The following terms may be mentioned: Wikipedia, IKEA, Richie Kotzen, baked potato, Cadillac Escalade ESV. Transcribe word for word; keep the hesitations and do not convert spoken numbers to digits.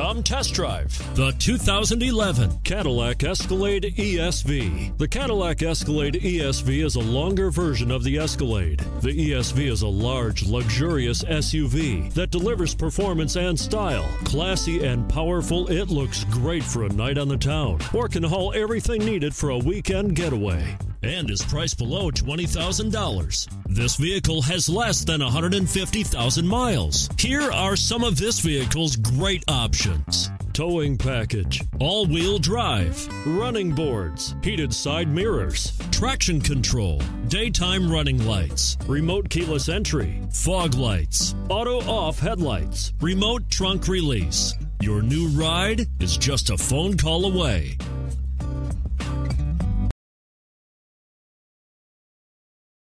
Come test drive the two thousand eleven Cadillac Escalade E S V. The Cadillac Escalade E S V is a longer version of the Escalade. The E S V is a large, luxurious S U V that delivers performance and style. Classy and powerful, it looks great for a night on the town or can haul everything needed for a weekend getaway, and is priced below twenty thousand dollars. This vehicle has less than one hundred fifty thousand miles. Here are some of this vehicle's great options: towing package, all-wheel drive, running boards, heated side mirrors, traction control, daytime running lights, remote keyless entry, fog lights, auto-off headlights, remote trunk release. Your new ride is just a phone call away.